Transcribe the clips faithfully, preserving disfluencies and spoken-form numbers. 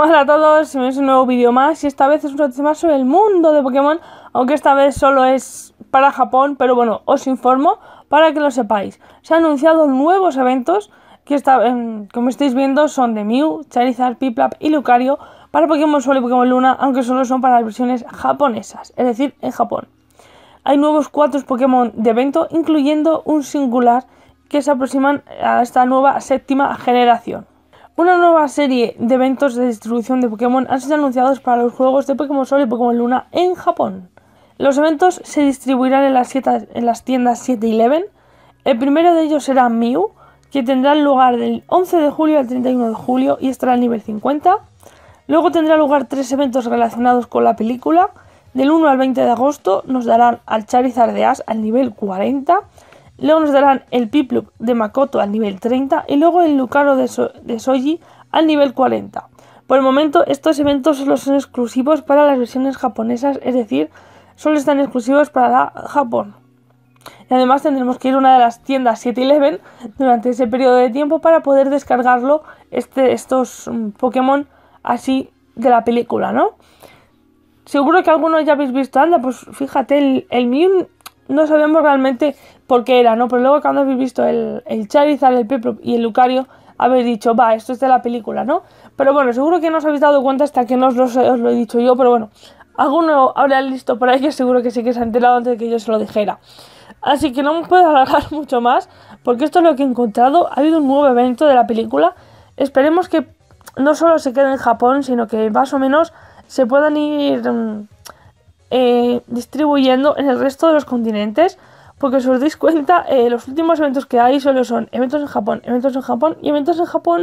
Hola a todos, bienvenidos a un nuevo vídeo más y esta vez es un ratito más sobre el mundo de Pokémon, aunque esta vez solo es para Japón, pero bueno, os informo para que lo sepáis. Se han anunciado nuevos eventos que, está, eh, como estáis viendo, son de Mew, Charizard, Piplup y Lucario para Pokémon Sol y Pokémon Luna, aunque solo son para las versiones japonesas, es decir, en Japón. Hay nuevos cuatro Pokémon de evento, incluyendo un singular que se aproximan a esta nueva séptima generación. Una nueva serie de eventos de distribución de Pokémon han sido anunciados para los juegos de Pokémon Sol y Pokémon Luna en Japón. Los eventos se distribuirán en las, siete, en las tiendas siete eleven. El primero de ellos será Mew, que tendrá lugar del once de julio al treinta y uno de julio y estará al nivel cincuenta. Luego tendrá lugar tres eventos relacionados con la película. Del uno al veinte de agosto nos darán al Charizard de Ash al nivel cuarenta. Luego nos darán el Piplup de Makoto al nivel treinta y luego el Lucario de, so de Soji al nivel cuarenta. Por el momento estos eventos solo son exclusivos para las versiones japonesas, es decir, solo están exclusivos para la Japón. Y además tendremos que ir a una de las tiendas siete eleven durante ese periodo de tiempo para poder descargarlo, este, estos um, Pokémon así de la película, ¿no? Seguro que algunos ya habéis visto, anda, pues fíjate, el, el Mew no sabemos realmente por qué era, ¿no? Pero luego cuando habéis visto el, el Charizard, el Piplup y el Lucario, habéis dicho, va, esto es de la película, ¿no? Pero bueno, seguro que no os habéis dado cuenta hasta que no os lo, os lo he dicho yo, pero bueno, alguno habrá listo por ahí que seguro que sí que se ha enterado antes de que yo se lo dijera. Así que no me puedo alargar mucho más, porque esto es lo que he encontrado. Ha habido un nuevo evento de la película. Esperemos que no solo se quede en Japón, sino que más o menos se puedan ir Eh, distribuyendo en el resto de los continentes, porque si os dais cuenta, eh, los últimos eventos que hay solo son eventos en Japón, eventos en Japón y eventos en Japón,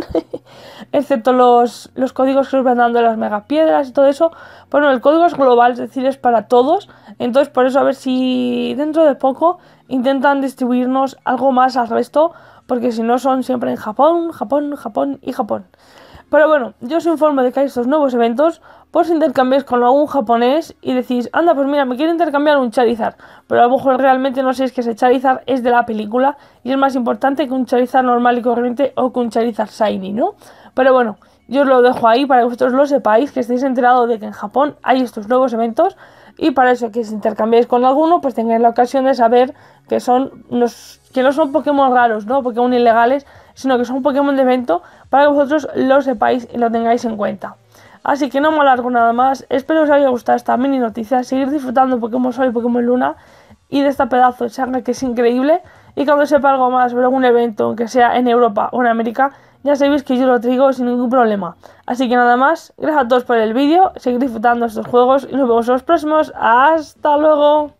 excepto los, los códigos que os van dando de las megapiedras y todo eso. Bueno, el código es global, es decir, es para todos, entonces por eso a ver si dentro de poco intentan distribuirnos algo más al resto, porque si no son siempre en Japón, Japón, Japón y Japón. Pero bueno, yo os informo de que hay estos nuevos eventos, pues intercambiáis con algún japonés y decís, anda, pues mira, me quiero intercambiar un Charizard, pero a lo mejor realmente no sé si ese Charizard es de la película y es más importante que un Charizard normal y corriente o que un Charizard shiny, ¿no? Pero bueno, yo os lo dejo ahí para que vosotros lo sepáis, que estéis enterados de que en Japón hay estos nuevos eventos y para eso que si intercambiáis con alguno, pues tengáis la ocasión de saber que, son unos, que no son Pokémon raros, ¿no? Pokémon ilegales, sino que son Pokémon de evento, para que vosotros lo sepáis y lo tengáis en cuenta. Así que no me alargo nada más, espero que os haya gustado esta mini noticia, seguir disfrutando de Pokémon Sol y Pokémon Luna, y de esta pedazo de saga que es increíble, y cuando sepa algo más sobre algún evento, aunque sea en Europa o en América, ya sabéis que yo lo traigo sin ningún problema. Así que nada más, gracias a todos por el vídeo, seguir disfrutando de estos juegos, y nos vemos en los próximos, ¡hasta luego!